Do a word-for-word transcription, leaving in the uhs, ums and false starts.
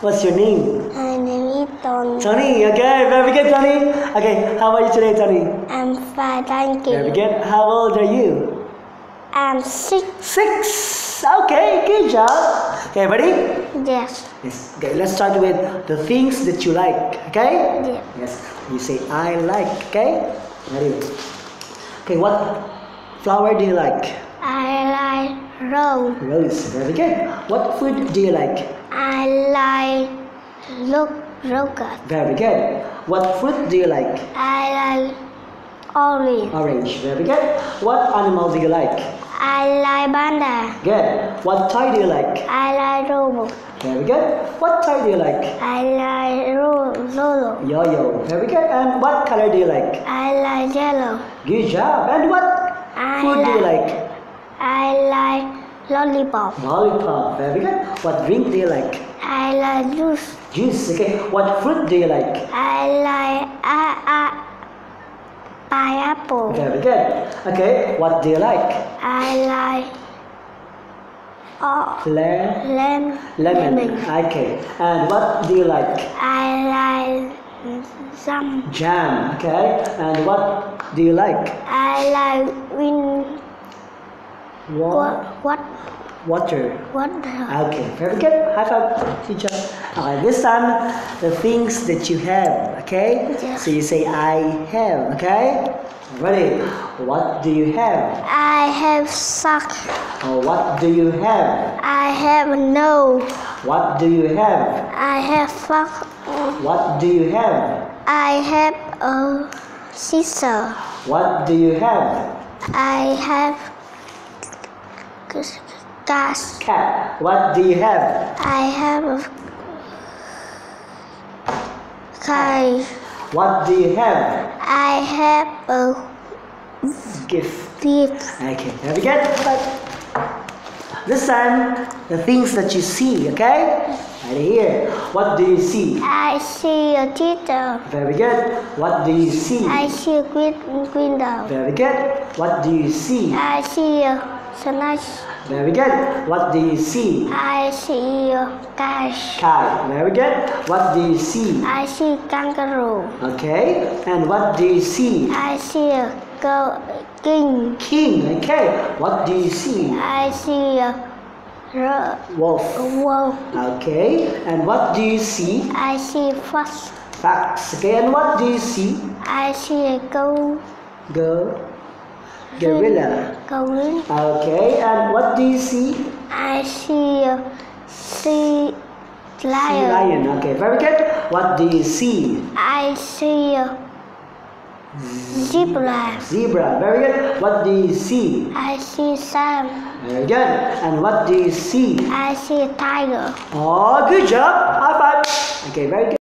What's your name? My name is Tony. Tony, okay, very good, Tony. Okay, how are you today, Tony? I'm fine, thank you. Very good. How old are you? I'm six. Six. Okay, good job. Okay, ready? Yes. Yes. Okay, let's start with the things that you like. Okay? Yes. Yes. You say I like. Okay. Very good. Okay, what flower do you like? I like rose. Rose. Very good. What food do you like? I like look yogurt. Very good. What fruit do you like? I like orange. Orange. Very good. What animal do you like? I like panda. Good. What toy do you like? I like robot. Very good. What toy do you like? I like yo-yo. Yo-yo. Very good. And what color do you like? I like yellow. Good job. And what I food like, do you like? I like lollipop. Lollipop. Very good. What drink do you like? I like juice. Juice. Okay. What fruit do you like? I like uh, uh, pineapple. Very good. Okay. What do you like? I like oh, Le lem lemon. Lemon. Okay. And what do you like? I like jam. Jam. Okay. And what do you like? I like wind. Water. What? Water. Water. Okay, very good. High five, teacher. Alright, this time the things that you have, okay? Yeah. So you say I have, okay? Ready? What do you have? I have sock. Oh, what do you have? I have no. What do you have? I have fuck. What do you have? I have a scissor. What do you have? I have Gas. Cat. What do you have? I have a kite. What do you have? I have a gift. Gift. Okay, there we go. This time, the things that you see, okay? Right here. What do you see? I see a teacher. Very good. What do you see? I see a green window. Very good. What do you see? I see a Nice. Very good. What do you see? I see a cash. Kite. Very good. What do you see? I see kangaroo. Okay. And what do you see? I see a go king. King. Okay. What do you see? I see a wolf. A wolf. Okay. And what do you see? I see fox. Fox. Okay. And what do you see? I see a go. Go. Gorilla. Gorilla. Okay, and what do you see? I see a sea lion. Sea lion. Okay, very good. What do you see? I see a zebra. Zebra. Very good. What do you see? I see Sam. Very good. And what do you see? I see a tiger. Oh, good job. High five. Okay, very good.